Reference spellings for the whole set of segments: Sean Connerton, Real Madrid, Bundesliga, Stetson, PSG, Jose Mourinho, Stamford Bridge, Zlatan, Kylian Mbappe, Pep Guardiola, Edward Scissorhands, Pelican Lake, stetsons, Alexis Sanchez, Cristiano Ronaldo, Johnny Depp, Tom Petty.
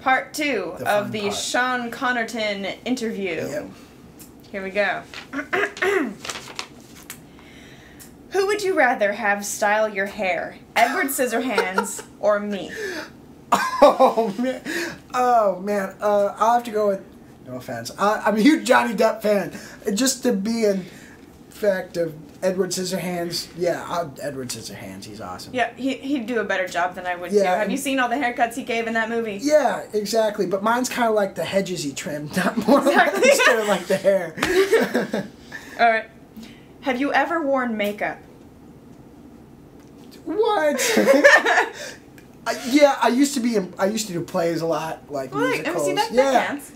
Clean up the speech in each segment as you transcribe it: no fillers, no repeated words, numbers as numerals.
Part 2 of the Sean Connerton interview. Yep. Here we go. Who would you rather have style your hair? Edward Scissorhands or me? Oh, man. Oh, man. I'll have to go with... No offense. I'm a huge Johnny Depp fan. Just to be in fact of Edward Scissorhands. Yeah, Edward Scissorhands. He's awesome. Yeah, he'd do a better job than I would do. Have you seen all the haircuts he gave in that movie? Yeah, exactly. But mine's kind of like the hedges he trimmed. Not more instead of like the hair. All right. Have you ever worn makeup? What? Yeah, I used to do plays a lot, like musicals.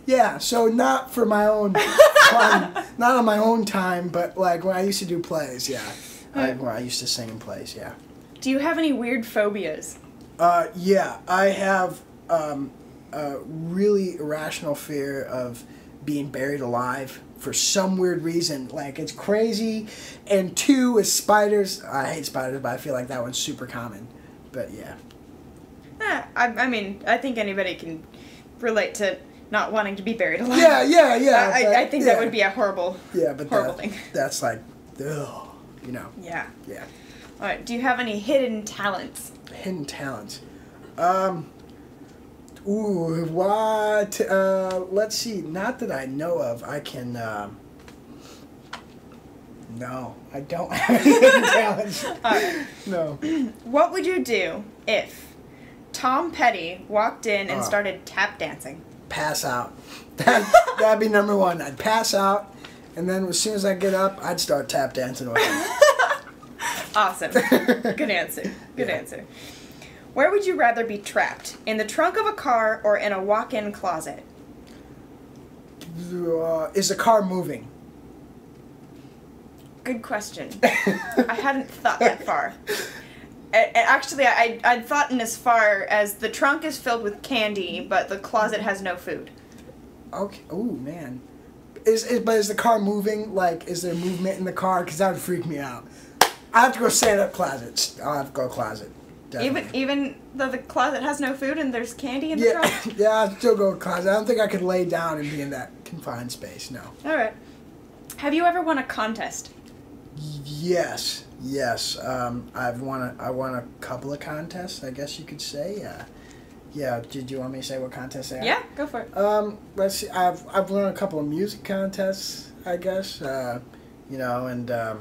Yeah, so not for my own fun, not on my own time, but like when I used to do plays, yeah. When I used to sing in plays, yeah. Do you have any weird phobias? Yeah, I have a really irrational fear of being buried alive for some weird reason. Like, it's crazy. And two is spiders. I hate spiders, but I feel like that one's super common. But yeah. I mean, I think anybody can relate to not wanting to be buried alive. Yeah. I think that would be a horrible, horrible thing. That's like, ugh, you know. Yeah. All right. Do you have any hidden talents? Hidden talents. Ooh, what? Let's see. Not that I know of. I can. No, I don't have any hidden talents. All right. No. What would you do if Tom Petty walked in and started tap dancing? Pass out. That'd be number one. I'd pass out, and then as soon as I get up, I'd start tap dancing with him. Awesome. Good answer. Good answer. Where would you rather be trapped? In the trunk of a car or in a walk-in closet? Is the car moving? Good question. I hadn't thought that far. Actually, I'd thought in as far as the trunk is filled with candy, but the closet has no food. Okay. Oh, man. But is the car moving? Like, is there movement in the car? Because that would freak me out. I have to go stand-up closet. I'll have to go closet. Definitely. Even though the closet has no food and there's candy in the trunk? Yeah, I'd still go closet. I don't think I could lay down and be in that confined space, no. All right. Have you ever won a contest? Yes. I won a couple of contests, I guess you could say. Yeah. Did you want me to say what contests I have? Yeah, go for it. Let's see. I've won a couple of music contests, I guess. You know, and all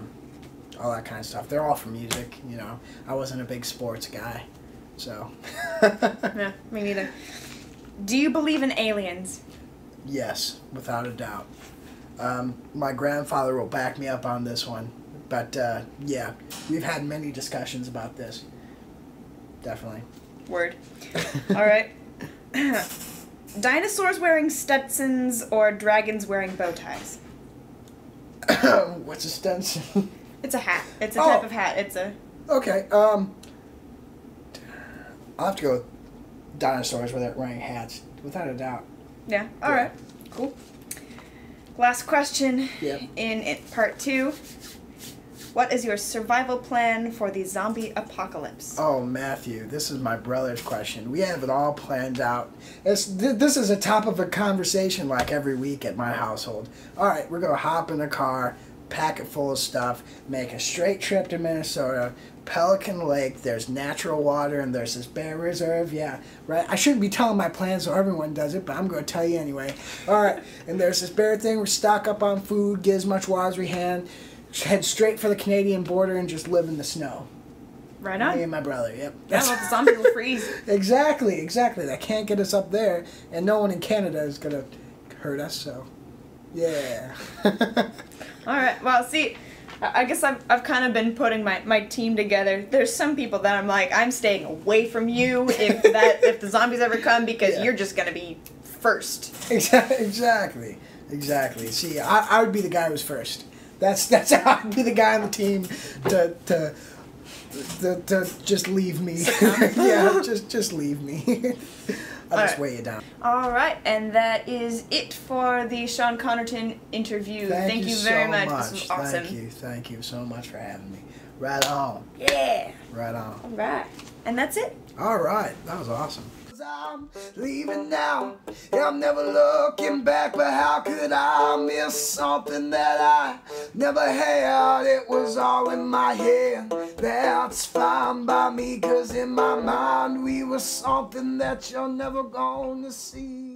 that kind of stuff. They're all for music. You know, I wasn't a big sports guy, so. Yeah, me neither. Do you believe in aliens? Yes, without a doubt. My grandfather will back me up on this one. But, yeah, we've had many discussions about this. Definitely. Word. All right. Dinosaurs wearing Stetsons or dragons wearing bow ties? What's a Stetson? It's a hat. It's a type of hat. It's a... Okay. I'll have to go with dinosaurs without wearing hats, without a doubt. Yeah. All right. Cool. Last question in part 2. What is your survival plan for the zombie apocalypse? Oh, Matthew, this is my brother's question. We have it all planned out. This is a top of a conversation like every week at my household. All right, we're going to hop in a car, pack it full of stuff, make a straight trip to Minnesota, Pelican Lake. There's natural water and there's this bear reserve. Yeah, right? I shouldn't be telling my plans so everyone does it, but I'm going to tell you anyway. All right, and there's this bear thing. We stock up on food, get as much water as we can. Head straight for the Canadian border and just live in the snow. Right on. Me and my brother, yep. That's what the zombies will freeze. Exactly. They can't get us up there, and no one in Canada is going to hurt us, so, yeah. All right. Well, see, I guess I've kind of been putting my team together. There's some people that I'm like, I'm staying away from you if the zombies ever come because you're just going to be first. Exactly. See, I would be the guy who was first. That's how I'd be the guy on the team to just leave me. Yeah, just leave me. I'll just weigh you down. All right, and that is it for the Sean Connerton interview. Thank you very much. This was awesome. Thank you so much for having me. Right on. Yeah. Right on. All right, and that's it. All right, that was awesome. I'm leaving now. I'm never looking back, but how could I miss something that I never had? It was all in my head. That's fine by me, 'cause in my mind we were something that you're never gonna see.